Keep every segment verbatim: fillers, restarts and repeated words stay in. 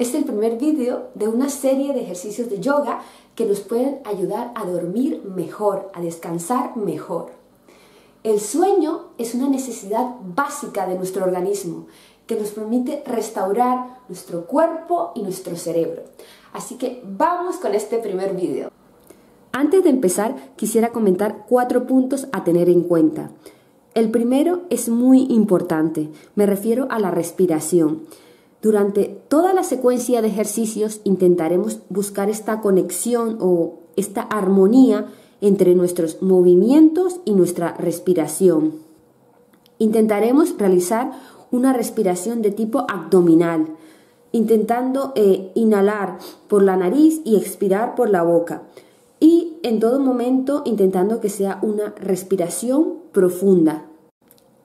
Este es el primer vídeo de una serie de ejercicios de yoga que nos pueden ayudar a dormir mejor, a descansar mejor. El sueño es una necesidad básica de nuestro organismo que nos permite restaurar nuestro cuerpo y nuestro cerebro. Así que vamos con este primer vídeo. Antes de empezar, quisiera comentar cuatro puntos a tener en cuenta. El primero es muy importante, me refiero a la respiración. Durante toda la secuencia de ejercicios intentaremos buscar esta conexión o esta armonía entre nuestros movimientos y nuestra respiración. Intentaremos realizar una respiración de tipo abdominal, intentando eh, inhalar por la nariz y expirar por la boca. Y en todo momento intentando que sea una respiración profunda.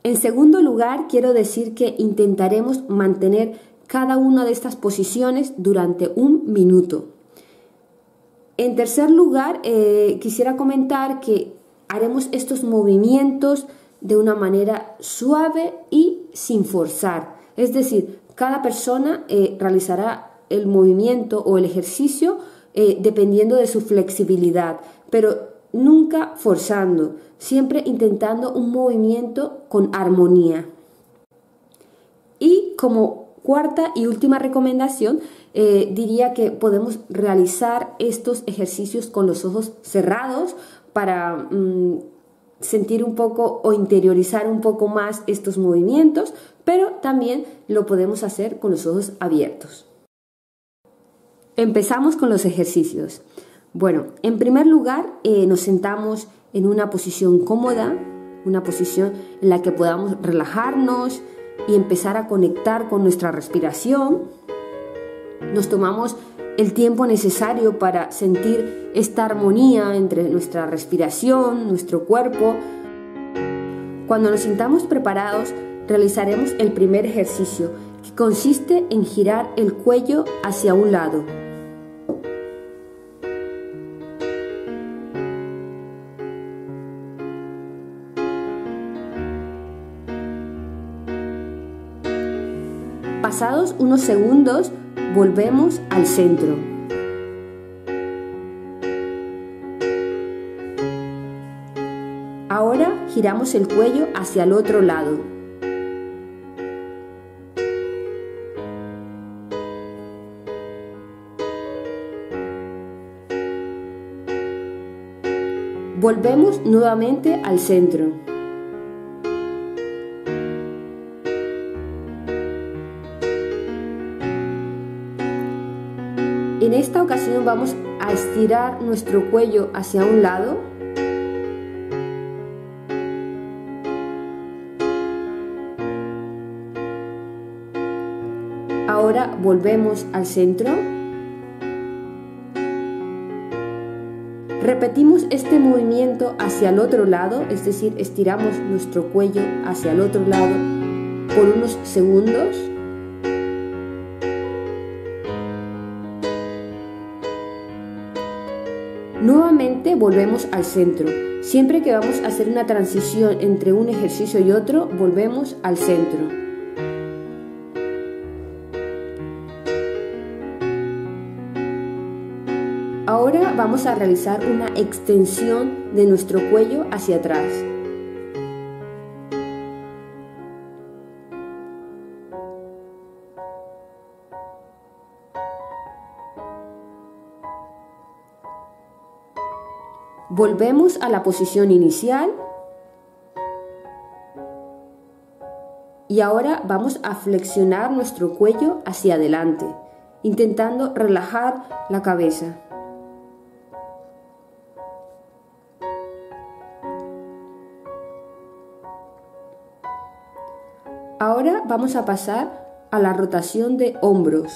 En segundo lugar, quiero decir que intentaremos mantener cada una de estas posiciones durante un minuto. En tercer lugar, eh, quisiera comentar que haremos estos movimientos de una manera suave y sin forzar. Es decir, cada persona eh, realizará el movimiento o el ejercicio Eh, dependiendo de su flexibilidad, pero nunca forzando, siempre intentando un movimiento con armonía. Y como cuarta y última recomendación, eh, diría que podemos realizar estos ejercicios con los ojos cerrados para mmm, sentir un poco o interiorizar un poco más estos movimientos, pero también lo podemos hacer con los ojos abiertos. Empezamos con los ejercicios. Bueno, en primer lugar eh, nos sentamos en una posición cómoda, una posición en la que podamos relajarnos y empezar a conectar con nuestra respiración. Nos tomamos el tiempo necesario para sentir esta armonía entre nuestra respiración, nuestro cuerpo. Cuando nos sintamos preparados, realizaremos el primer ejercicio, que consiste en girar el cuello hacia un lado. Pasados unos segundos, volvemos al centro. Ahora giramos el cuello hacia el otro lado. Volvemos nuevamente al centro. En esta ocasión vamos a estirar nuestro cuello hacia un lado. Ahora volvemos al centro. Repetimos este movimiento hacia el otro lado, es decir, estiramos nuestro cuello hacia el otro lado por unos segundos. Nuevamente volvemos al centro. Siempre que vamos a hacer una transición entre un ejercicio y otro, volvemos al centro. Ahora vamos a realizar una extensión de nuestro cuello hacia atrás. Volvemos a la posición inicial. Y ahora vamos a flexionar nuestro cuello hacia adelante, intentando relajar la cabeza. Ahora vamos a pasar a la rotación de hombros.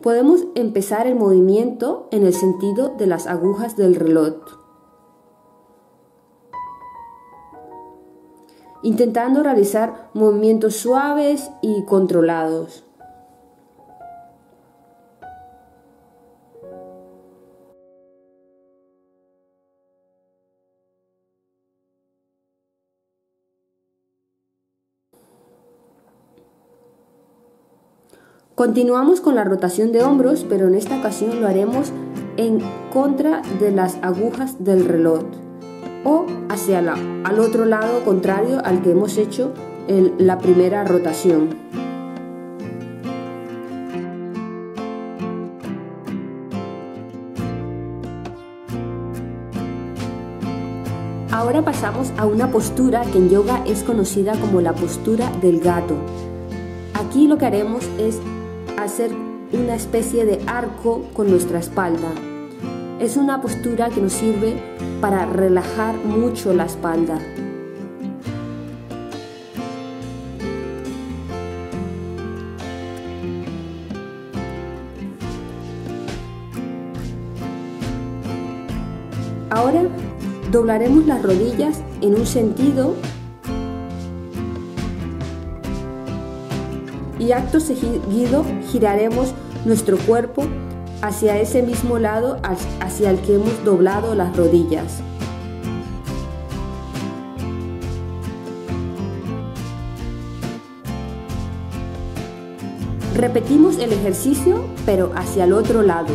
Podemos empezar el movimiento en el sentido de las agujas del reloj, intentando realizar movimientos suaves y controlados. Continuamos con la rotación de hombros, pero en esta ocasión lo haremos en contra de las agujas del reloj o hacia la, al otro lado contrario al que hemos hecho el, la primera rotación. Ahora pasamos a una postura que en yoga es conocida como la postura del gato. Aquí lo que haremos es hacer una especie de arco con nuestra espalda. Es una postura que nos sirve para relajar mucho la espalda. Ahora doblaremos las rodillas en un sentido y acto seguido giraremos nuestro cuerpo hacia ese mismo lado hacia el que hemos doblado las rodillas. Repetimos el ejercicio, pero hacia el otro lado.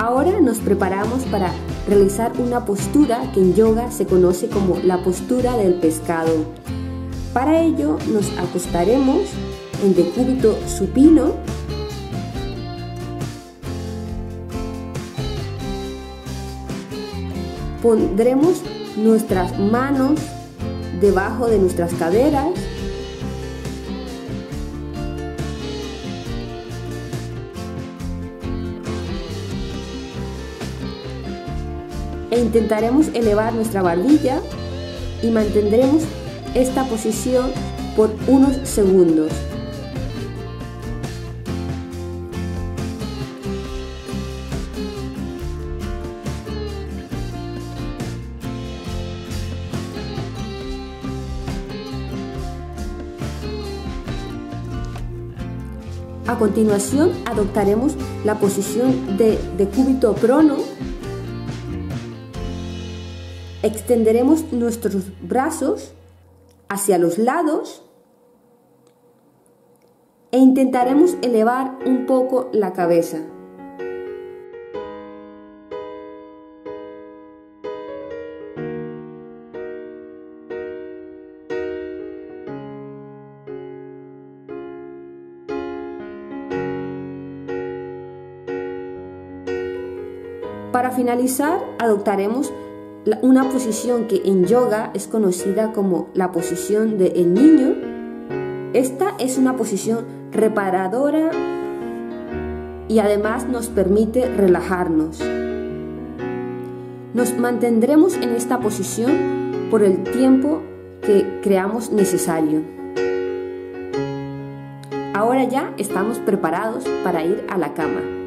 Ahora nos preparamos para realizar una postura que en yoga se conoce como la postura del pescado. Para ello nos acostaremos en decúbito supino . Pondremos nuestras manos debajo de nuestras caderas e intentaremos elevar nuestra barbilla y mantendremos esta posición por unos segundos. A continuación adoptaremos la posición de decúbito prono. Extenderemos nuestros brazos hacia los lados e intentaremos elevar un poco la cabeza. Para finalizar, adoptaremos una posición que en yoga es conocida como la posición del niño. Esta es una posición reparadora y además nos permite relajarnos. Nos mantendremos en esta posición por el tiempo que creamos necesario. Ahora ya estamos preparados para ir a la cama.